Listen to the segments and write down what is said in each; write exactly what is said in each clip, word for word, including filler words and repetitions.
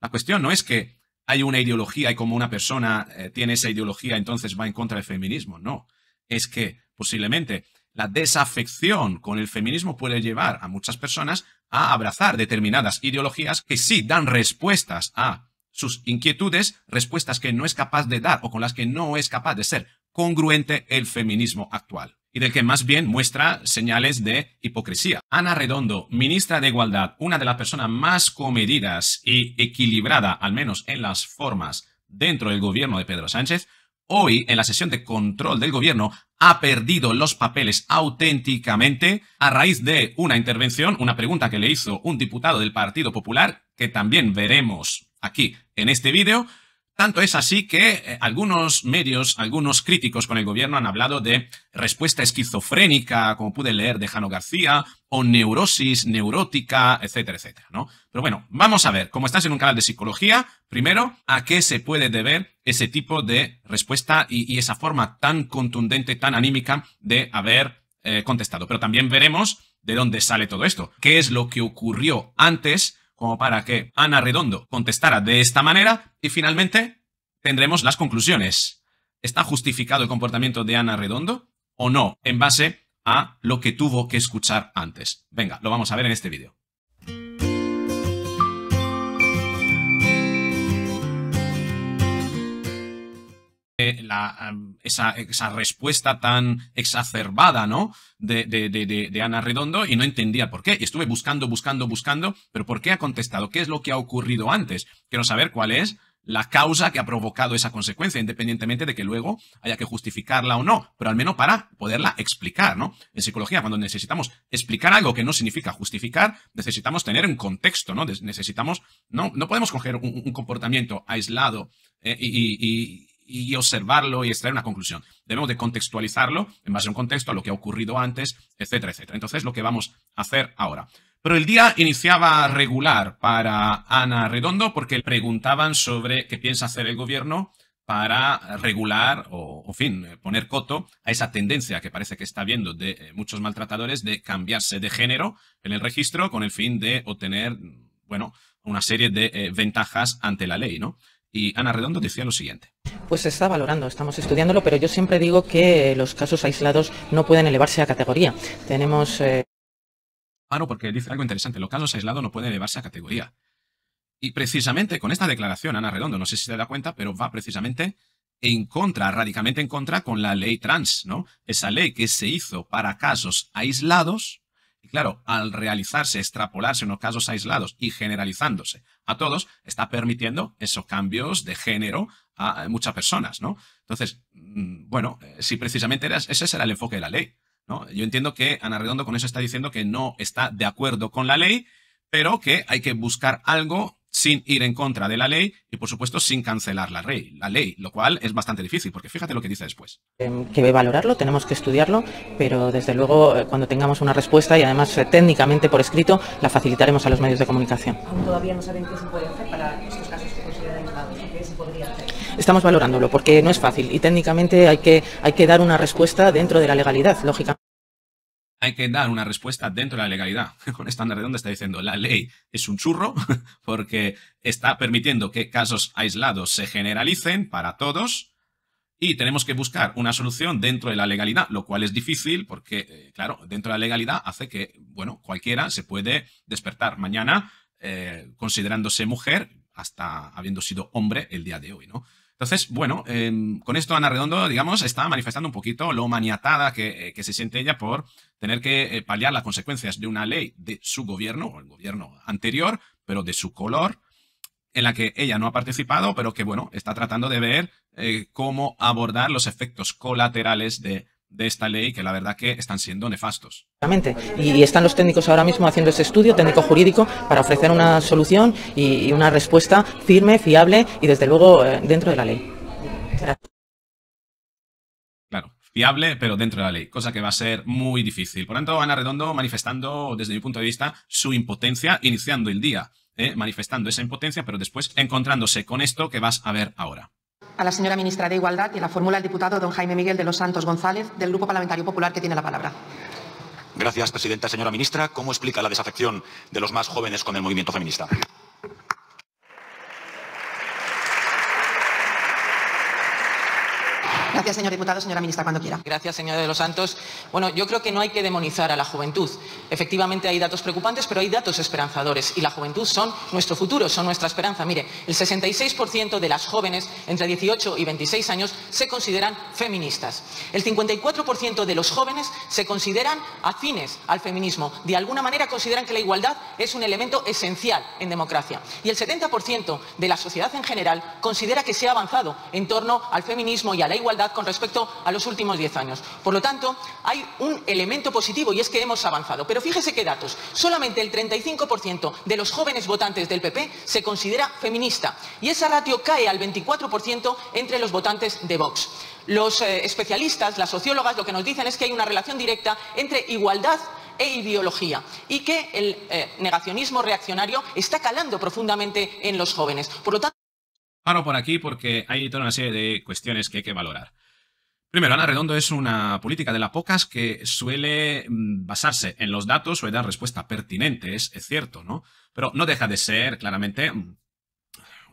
La cuestión no es que hay una ideología y como una persona eh, tiene esa ideología entonces va en contra del feminismo. No, es que posiblemente la desafección con el feminismo puede llevar a muchas personas a abrazar determinadas ideologías que sí dan respuestas a sus inquietudes, respuestas que no es capaz de dar o con las que no es capaz de ser congruente el feminismo actual y del que más bien muestra señales de hipocresía. Ana Redondo, ministra de Igualdad, una de las personas más comedidas y equilibrada, al menos en las formas, dentro del gobierno de Pedro Sánchez, hoy, en la sesión de control del gobierno, ha perdido los papeles auténticamente a raíz de una intervención, una pregunta que le hizo un diputado del Partido Popular, que también veremos aquí en este vídeo. Tanto es así que eh, algunos medios, algunos críticos con el gobierno han hablado de respuesta esquizofrénica, como pude leer de Jano García, o neurosis neurótica, etcétera, etcétera, ¿no? Pero bueno, vamos a ver, como estás en un canal de psicología, primero, ¿a qué se puede deber ese tipo de respuesta y, y esa forma tan contundente, tan anímica de haber eh, contestado? Pero también veremos de dónde sale todo esto. ¿Qué es lo que ocurrió antes como para que Ana Redondo contestara de esta manera? Y finalmente tendremos las conclusiones. ¿Está justificado el comportamiento de Ana Redondo o no en base a lo que tuvo que escuchar antes? Venga, lo vamos a ver en este vídeo. Eh, la, esa, esa respuesta tan exacerbada, ¿no? de, de, de, de Ana Redondo y no entendía por qué. Y estuve buscando, buscando, buscando, pero ¿por qué ha contestado? ¿Qué es lo que ha ocurrido antes? Quiero saber cuál es la causa que ha provocado esa consecuencia, independientemente de que luego haya que justificarla o no, pero al menos para poderla explicar, ¿no? En psicología, cuando necesitamos explicar algo que no significa justificar, necesitamos tener un contexto, ¿no? Necesitamos, no, no podemos coger un, un comportamiento aislado eh, y, y, y observarlo y extraer una conclusión. Debemos de contextualizarlo en base a un contexto, a lo que ha ocurrido antes, etcétera, etcétera. Entonces, lo que vamos a hacer ahora. Pero el día iniciaba regular para Ana Redondo porque preguntaban sobre qué piensa hacer el gobierno para regular o, en fin, poner coto a esa tendencia que parece que está habiendo de eh, muchos maltratadores de cambiarse de género en el registro con el fin de obtener, bueno, una serie de eh, ventajas ante la ley, ¿no? Y Ana Redondo decía lo siguiente. Pues se está valorando, estamos estudiándolo, pero yo siempre digo que los casos aislados no pueden elevarse a categoría. Tenemos... Eh... Ah, no, porque dice algo interesante. Los casos aislados no pueden elevarse a categoría. Y precisamente con esta declaración, Ana Redondo, no sé si se da cuenta, pero va precisamente en contra, radicalmente en contra con la ley trans, ¿no? Esa ley que se hizo para casos aislados. Y claro, al realizarse, extrapolarse unos casos aislados y generalizándose a todos, está permitiendo esos cambios de género a muchas personas, ¿no? Entonces, bueno, si precisamente era, ese será el enfoque de la ley, ¿no? Yo entiendo que Ana Redondo con eso está diciendo que no está de acuerdo con la ley, pero que hay que buscar algo sin ir en contra de la ley y, por supuesto, sin cancelar la ley, la ley, lo cual es bastante difícil, porque fíjate lo que dice después. Que valorarlo, tenemos que estudiarlo, pero desde luego cuando tengamos una respuesta y además técnicamente por escrito, la facilitaremos a los medios de comunicación. Aún todavía no saben qué se puede hacer para estos casos que consideran aislados, ¿qué se podría hacer? Estamos valorándolo, porque no es fácil y técnicamente hay que, hay que dar una respuesta dentro de la legalidad, lógicamente. Hay que dar una respuesta dentro de la legalidad. Con esta Ana Redondo está diciendo la ley es un churro porque está permitiendo que casos aislados se generalicen para todos y tenemos que buscar una solución dentro de la legalidad, lo cual es difícil porque, claro, dentro de la legalidad hace que, bueno, cualquiera se puede despertar mañana eh, considerándose mujer hasta habiendo sido hombre el día de hoy, ¿no? Entonces, bueno, eh, con esto Ana Redondo, digamos, está manifestando un poquito lo maniatada que, que se siente ella por tener que paliar las consecuencias de una ley de su gobierno, o el gobierno anterior, pero de su color, en la que ella no ha participado, pero que, bueno, está tratando de ver eh, cómo abordar los efectos colaterales de... de esta ley que la verdad que están siendo nefastos. Y están los técnicos ahora mismo haciendo ese estudio técnico jurídico para ofrecer una solución y una respuesta firme, fiable y desde luego dentro de la ley. Claro, fiable pero dentro de la ley, cosa que va a ser muy difícil. Por tanto, Ana Redondo manifestando desde mi punto de vista su impotencia, iniciando el día, eh, manifestando esa impotencia, pero después encontrándose con esto que vas a ver ahora. A la señora ministra de Igualdad y la fórmula del diputado don Jaime Miguel de los Santos González, del Grupo Parlamentario Popular, que tiene la palabra. Gracias, presidenta. Señora ministra, ¿cómo explica la desafección de los más jóvenes con el movimiento feminista? Gracias, señor diputado. Señora ministra, cuando quiera. Gracias, señora de los Santos. Bueno, yo creo que no hay que demonizar a la juventud. Efectivamente hay datos preocupantes, pero hay datos esperanzadores. Y la juventud son nuestro futuro, son nuestra esperanza. Mire, el sesenta y seis por ciento de las jóvenes entre dieciocho y veintiséis años se consideran feministas. El cincuenta y cuatro por ciento de los jóvenes se consideran afines al feminismo. De alguna manera consideran que la igualdad es un elemento esencial en democracia. Y el setenta por ciento de la sociedad en general considera que se ha avanzado en torno al feminismo y a la igualdad con respecto a los últimos diez años. Por lo tanto, hay un elemento positivo y es que hemos avanzado. Pero fíjese qué datos. Solamente el treinta y cinco por ciento de los jóvenes votantes del P P se considera feminista. Y esa ratio cae al veinticuatro por ciento entre los votantes de Vox. Los eh, especialistas, las sociólogas, lo que nos dicen es que hay una relación directa entre igualdad e ideología y que el eh, negacionismo reaccionario está calando profundamente en los jóvenes. Por lo tanto, paro por aquí porque hay toda una serie de cuestiones que hay que valorar. Primero, Ana Redondo es una política de las pocas que suele basarse en los datos, suele dar respuestas pertinentes, es cierto, ¿no? Pero no deja de ser, claramente, una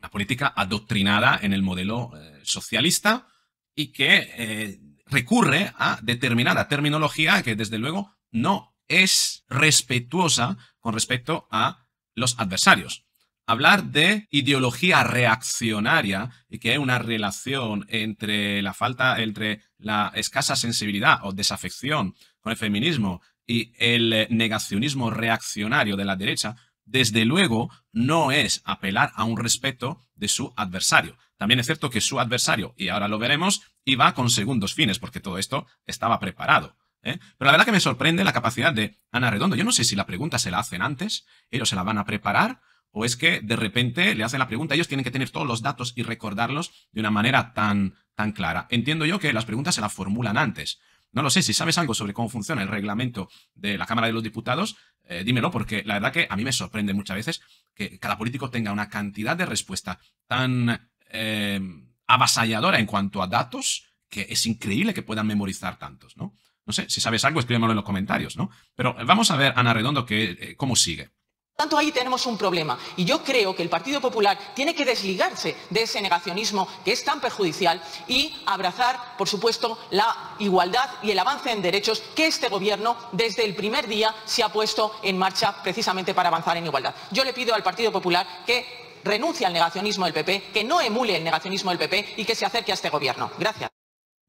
política adoctrinada en el modelo eh, socialista y que eh, recurre a determinada terminología que, desde luego, no es respetuosa con respecto a los adversarios. Hablar de ideología reaccionaria y que hay una relación entre la falta, entre la escasa sensibilidad o desafección con el feminismo y el negacionismo reaccionario de la derecha, desde luego no es apelar a un respeto de su adversario. También es cierto que su adversario, y ahora lo veremos, iba con segundos fines, porque todo esto estaba preparado. ¿Eh? Pero la verdad que me sorprende la capacidad de Ana Redondo. Yo no sé si la pregunta se la hacen antes, ellos se la van a preparar, o es que de repente le hacen la pregunta, ellos tienen que tener todos los datos y recordarlos de una manera tan, tan clara. Entiendo yo que las preguntas se las formulan antes. No lo sé, si sabes algo sobre cómo funciona el reglamento de la Cámara de los Diputados, eh, dímelo, porque la verdad que a mí me sorprende muchas veces que cada político tenga una cantidad de respuesta tan eh, avasalladora en cuanto a datos que es increíble que puedan memorizar tantos, ¿no? No sé, si sabes algo, escríbemelo en los comentarios, ¿no? Pero vamos a ver, Ana Redondo, que, eh, cómo sigue. Por tanto, ahí tenemos un problema y yo creo que el Partido Popular tiene que desligarse de ese negacionismo que es tan perjudicial y abrazar, por supuesto, la igualdad y el avance en derechos que este Gobierno desde el primer día se ha puesto en marcha precisamente para avanzar en igualdad. Yo le pido al Partido Popular que renuncie al negacionismo del P P, que no emule el negacionismo del P P y que se acerque a este Gobierno. Gracias.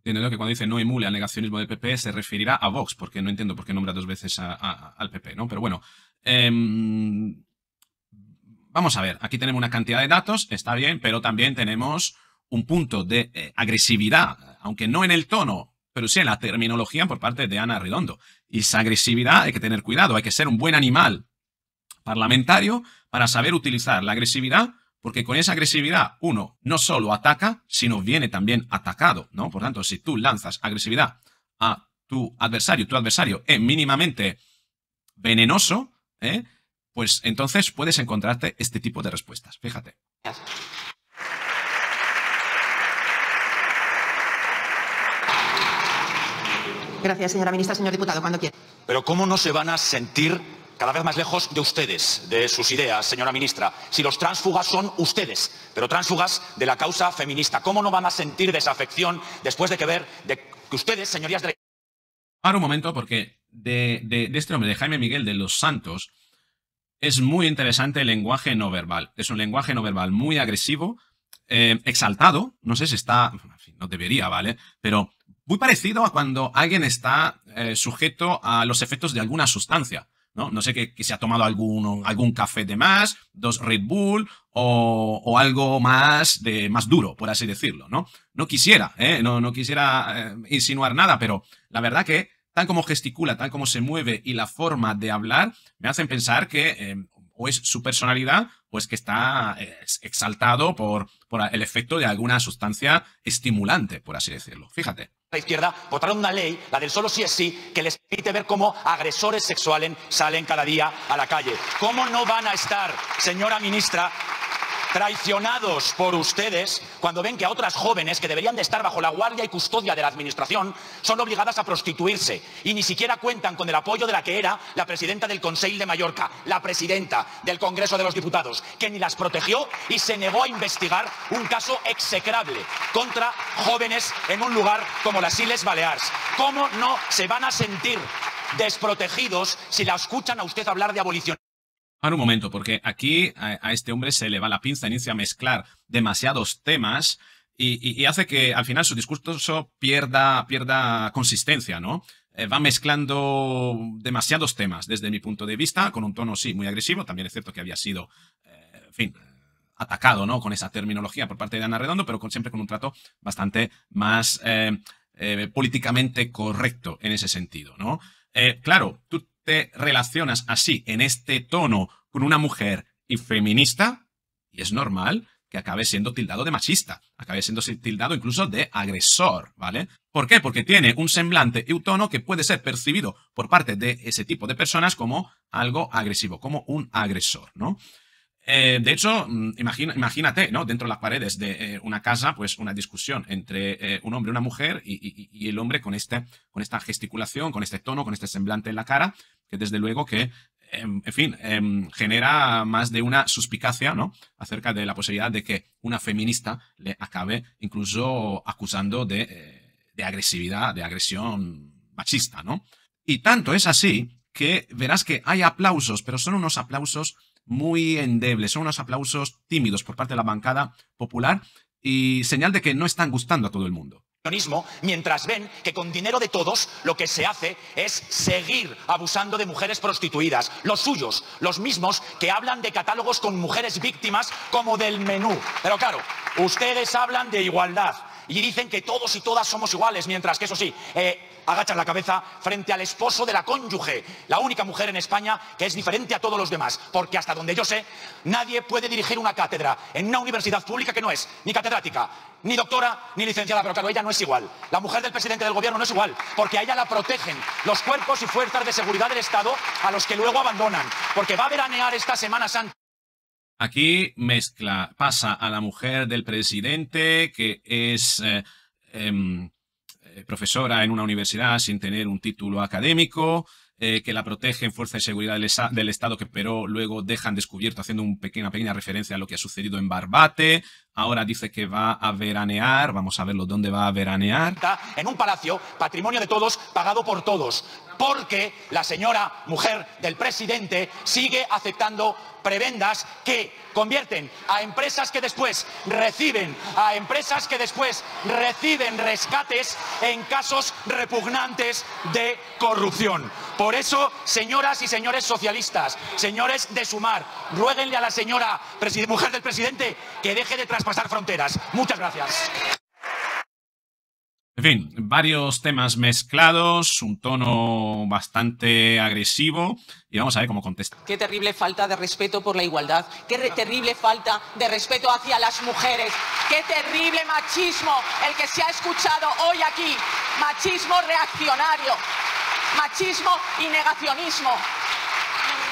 Entiendo que cuando dice no emule al negacionismo del P P se referirá a Vox, porque no entiendo por qué nombra dos veces a, a, al P P, ¿no? Pero bueno, eh, vamos a ver, aquí tenemos una cantidad de datos, está bien, pero también tenemos un punto de eh, agresividad, aunque no en el tono, pero sí en la terminología por parte de Ana Redondo. Y esa agresividad hay que tener cuidado, hay que ser un buen animal parlamentario para saber utilizar la agresividad. Porque con esa agresividad, uno, no solo ataca, sino viene también atacado, ¿no? Por tanto, si tú lanzas agresividad a tu adversario, tu adversario es mínimamente venenoso, ¿eh? Pues entonces puedes encontrarte este tipo de respuestas. Fíjate. Gracias, señora ministra. Señor diputado, cuando quiera. Pero ¿cómo no se van a sentir cada vez más lejos de ustedes, de sus ideas, señora ministra? Si los tránsfugas son ustedes, pero tránsfugas de la causa feminista. ¿Cómo no van a sentir desafección después de que ver de que ustedes, señorías de la... Para un momento, porque de, de, de este hombre, de Jaime Miguel de los Santos, es muy interesante el lenguaje no verbal. Es un lenguaje no verbal muy agresivo, eh, exaltado, no sé si está... En fin, no debería, ¿vale? Pero muy parecido a cuando alguien está eh, sujeto a los efectos de alguna sustancia. No, no sé que, que se ha tomado alguno, algún café de más, dos Red Bull o, o algo más, de, más duro, por así decirlo, ¿no? No quisiera, ¿eh? no, no quisiera eh, insinuar nada, pero la verdad que tal como gesticula, tal como se mueve y la forma de hablar me hacen pensar que eh, o es su personalidad o es que está eh, exaltado por, por el efecto de alguna sustancia estimulante, por así decirlo. Fíjate. La izquierda votaron una ley, la del solo sí es sí, que les permite ver cómo agresores sexuales salen cada día a la calle. ¿Cómo no van a estar, señora ministra, traicionados por ustedes cuando ven que a otras jóvenes que deberían de estar bajo la guardia y custodia de la Administración son obligadas a prostituirse y ni siquiera cuentan con el apoyo de la que era la presidenta del Consell de Mallorca, la presidenta del Congreso de los Diputados, que ni las protegió y se negó a investigar un caso execrable contra jóvenes en un lugar como las Islas Baleares. ¿Cómo no se van a sentir desprotegidos si la escuchan a usted hablar de abolición? Ahora un momento, porque aquí a, a este hombre se le va la pinza, inicia a mezclar demasiados temas y, y, y hace que al final su discurso pierda, pierda consistencia, ¿no? Eh, va mezclando demasiados temas, desde mi punto de vista, con un tono, sí, muy agresivo. También es cierto que había sido, eh, en fin, atacado, ¿no?, con esa terminología por parte de Ana Redondo, pero con, siempre con un trato bastante más eh, eh, políticamente correcto en ese sentido, ¿no? Eh, claro, tú te relacionas así, en este tono, con una mujer y feminista, y es normal que acabe siendo tildado de machista, acabe siendo tildado incluso de agresor, ¿vale? ¿Por qué? Porque tiene un semblante y un tono que puede ser percibido por parte de ese tipo de personas como algo agresivo, como un agresor, ¿no? Eh, de hecho, imagina, imagínate, ¿no?, dentro de las paredes de eh, una casa, pues una discusión entre eh, un hombre y una mujer, y, y, y el hombre con, este, con esta gesticulación, con este tono, con este semblante en la cara, que desde luego que, eh, en fin, eh, genera más de una suspicacia, ¿no?, acerca de la posibilidad de que una feminista le acabe incluso acusando de, eh, de agresividad, de agresión machista, ¿no? Y tanto es así que verás que hay aplausos, pero son unos aplausos muy endebles, son unos aplausos tímidos por parte de la bancada popular y señal de que no están gustando a todo el mundo. Mientras ven que con dinero de todos lo que se hace es seguir abusando de mujeres prostituidas, los suyos, los mismos que hablan de catálogos con mujeres víctimas como del menú. Pero claro, ustedes hablan de igualdad y dicen que todos y todas somos iguales, mientras que eso sí, eh, agachan la cabeza frente al esposo de la cónyuge, la única mujer en España que es diferente a todos los demás, porque hasta donde yo sé, nadie puede dirigir una cátedra en una universidad pública que no es ni catedrática, ni doctora, ni licenciada, pero claro, ella no es igual. La mujer del presidente del gobierno no es igual, porque a ella la protegen los cuerpos y fuerzas de seguridad del Estado a los que luego abandonan, porque va a veranear esta Semana Santa. Aquí mezcla, pasa a la mujer del presidente, que es eh, eh, profesora en una universidad sin tener un título académico, eh, que la protegen fuerzas de seguridad del Estado, que pero luego dejan descubierto, haciendo un pequeña, pequeña referencia a lo que ha sucedido en Barbate. Ahora dice que va a veranear, vamos a verlo dónde va a veranear. En un palacio, patrimonio de todos, pagado por todos, porque la señora mujer del presidente sigue aceptando prebendas que convierten a empresas que después reciben, a empresas que después reciben rescates en casos repugnantes de corrupción. Por eso, señoras y señores socialistas, señores de Sumar, ruéguenle a la señora mujer del presidente que deje de traspasar fronteras. Muchas gracias. En fin, varios temas mezclados, un tono bastante agresivo y vamos a ver cómo contesta. Qué terrible falta de respeto por la igualdad, qué terrible falta de respeto hacia las mujeres, qué terrible machismo el que se ha escuchado hoy aquí, machismo reaccionario, machismo y negacionismo.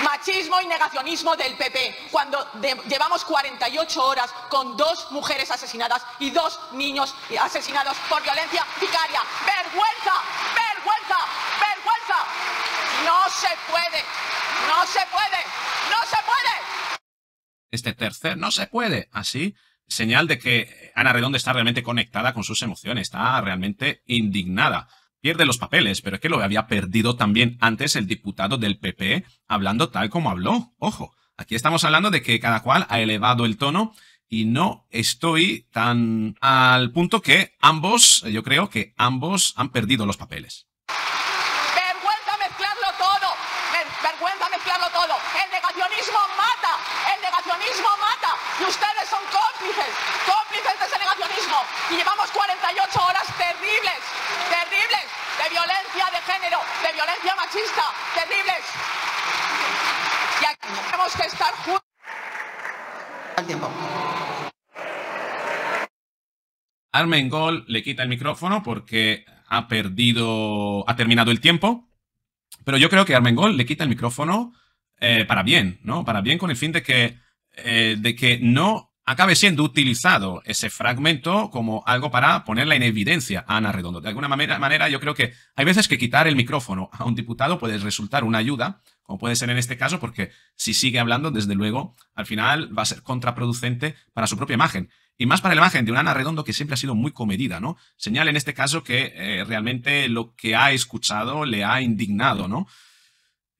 Machismo y negacionismo del P P, cuando de, llevamos cuarenta y ocho horas con dos mujeres asesinadas y dos niños asesinados por violencia vicaria. ¡Vergüenza! ¡Vergüenza! ¡Vergüenza! ¡No se puede! ¡No se puede! ¡No se puede! Este tercer no se puede. Así, señal de que Ana Redondo está realmente conectada con sus emociones, está realmente indignada. Pierde los papeles, pero es que lo había perdido también antes el diputado del P P, hablando tal como habló. Ojo, aquí estamos hablando de que cada cual ha elevado el tono y no estoy tan al punto que ambos, yo creo que ambos han perdido los papeles. Vergüenza mezclarlo todo, vergüenza mezclarlo todo. El negacionismo mata, el negacionismo mata y ustedes son cómplices, cómplices de ese negacionismo y llevamos cuarenta y ocho horas terribles, terribles. De violencia de género, de violencia machista, terribles. Y aquí tenemos que estar juntos. Al tiempo. Armengol le quita el micrófono porque ha perdido, ha terminado el tiempo. Pero yo creo que Armengol le quita el micrófono eh, para bien, ¿no? Para bien, con el fin de que, eh, de que no acabe siendo utilizado ese fragmento como algo para ponerla en evidencia a Ana Redondo. De alguna manera, manera yo creo que hay veces que quitar el micrófono a un diputado puede resultar una ayuda, como puede ser en este caso, porque si sigue hablando, desde luego, al final va a ser contraproducente para su propia imagen. Y más para la imagen de una Ana Redondo que siempre ha sido muy comedida, ¿no? Señala en este caso que eh, realmente lo que ha escuchado le ha indignado, ¿no?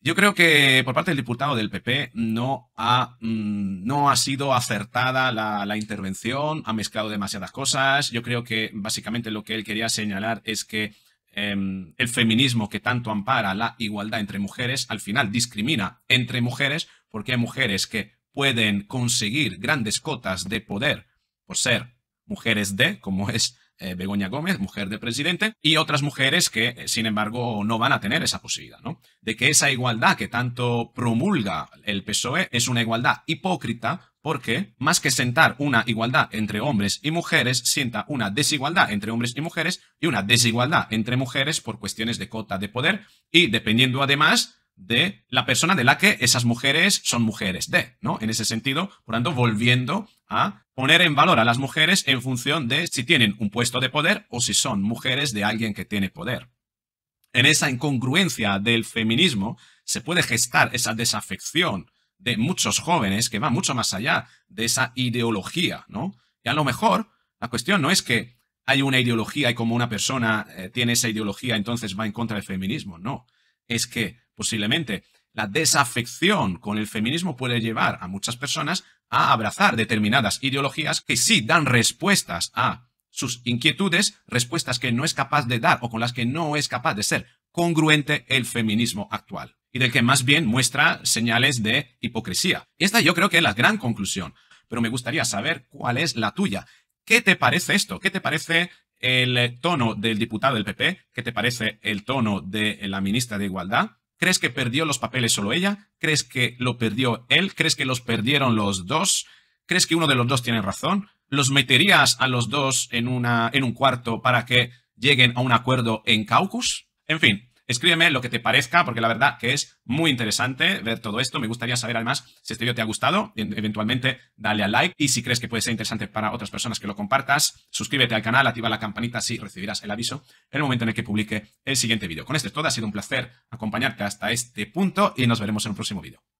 Yo creo que por parte del diputado del P P no ha, mmm, no ha sido acertada la, la intervención, ha mezclado demasiadas cosas. Yo creo que básicamente lo que él quería señalar es que eh, el feminismo que tanto ampara la igualdad entre mujeres, al final discrimina entre mujeres, porque hay mujeres que pueden conseguir grandes cotas de poder por ser mujeres de, como es eh, Begoña Gómez, mujer de presidente, y otras mujeres que, eh, sin embargo, no van a tener esa posibilidad, ¿no? De que esa igualdad que tanto promulga el P S O E es una igualdad hipócrita porque, más que sentar una igualdad entre hombres y mujeres, sienta una desigualdad entre hombres y mujeres y una desigualdad entre mujeres por cuestiones de cota de poder y dependiendo, además, de la persona de la que esas mujeres son mujeres de, ¿no? En ese sentido, por tanto, volviendo a poner en valor a las mujeres en función de si tienen un puesto de poder o si son mujeres de alguien que tiene poder. En esa incongruencia del feminismo se puede gestar esa desafección de muchos jóvenes que va mucho más allá de esa ideología, ¿no? Y a lo mejor la cuestión no es que hay una ideología y como una persona eh, tiene esa ideología entonces va en contra del feminismo, no. Es que posiblemente la desafección con el feminismo puede llevar a muchas personas a abrazar determinadas ideologías que sí dan respuestas a sus inquietudes, respuestas que no es capaz de dar o con las que no es capaz de ser congruente el feminismo actual y del que más bien muestra señales de hipocresía. Esta yo creo que es la gran conclusión, pero me gustaría saber cuál es la tuya. ¿Qué te parece esto? ¿Qué te parece el tono del diputado del P P? ¿Qué te parece el tono de la ministra de Igualdad? ¿Crees que perdió los papeles solo ella? ¿Crees que lo perdió él? ¿Crees que los perdieron los dos? ¿Crees que uno de los dos tiene razón? ¿Los meterías a los dos en, una, en un cuarto para que lleguen a un acuerdo en caucus? En fin, escríbeme lo que te parezca, porque la verdad que es muy interesante ver todo esto. Me gustaría saber, además, si este vídeo te ha gustado. Eventualmente, dale al like. Y si crees que puede ser interesante para otras personas que lo compartas, suscríbete al canal, activa la campanita, así recibirás el aviso en el momento en el que publique el siguiente vídeo. Con esto es todo. Ha sido un placer acompañarte hasta este punto y nos veremos en un próximo vídeo.